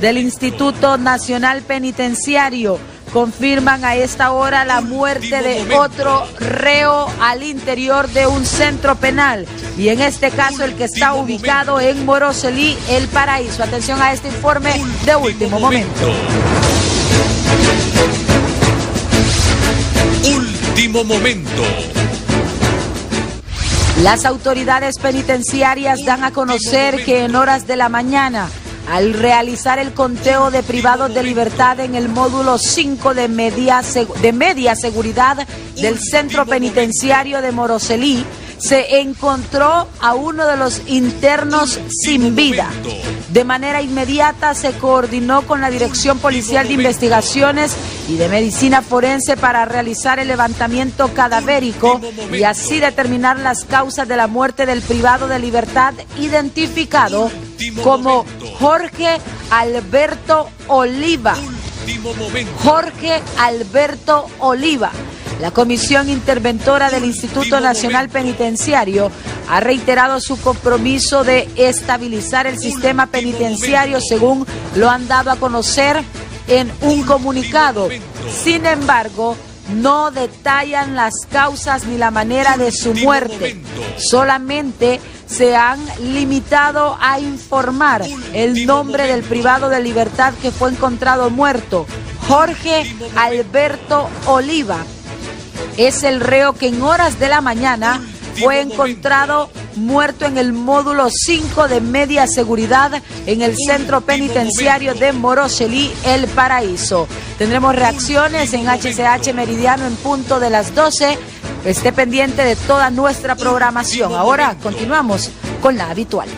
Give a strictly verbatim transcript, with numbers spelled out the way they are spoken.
del Instituto Nacional Penitenciario confirman a esta hora la muerte de otro reo al interior de un centro penal, y en este caso el que está ubicado en Morocelí, El Paraíso. Atención a este informe de último momento. Último momento. Las autoridades penitenciarias dan a conocer que en horas de la mañana, al realizar el conteo de privados de libertad en el módulo cinco de media, de media seguridad del centro penitenciario de Morocelí, se encontró a uno de los internos sin vida. De manera inmediata se coordinó con la Dirección Policial de Investigaciones y de Medicina Forense para realizar el levantamiento cadavérico y así determinar las causas de la muerte del privado de libertad identificado como Jorge Alberto Oliva. Jorge Alberto Oliva. La Comisión Interventora del Instituto Nacional Penitenciario ha reiterado su compromiso de estabilizar el sistema penitenciario, según lo han dado a conocer en un comunicado. Sin embargo, no detallan las causas ni la manera de su muerte. Solamente se han limitado a informar el nombre del privado de libertad que fue encontrado muerto. Jorge Alberto Oliva es el reo que en horas de la mañana fue encontrado muerto en el módulo cinco de media seguridad en el centro penitenciario de Morocelí, El Paraíso. Tendremos reacciones en H C H Meridiano en punto de las doce. Esté pendiente de toda nuestra programación. Ahora continuamos con la habitual.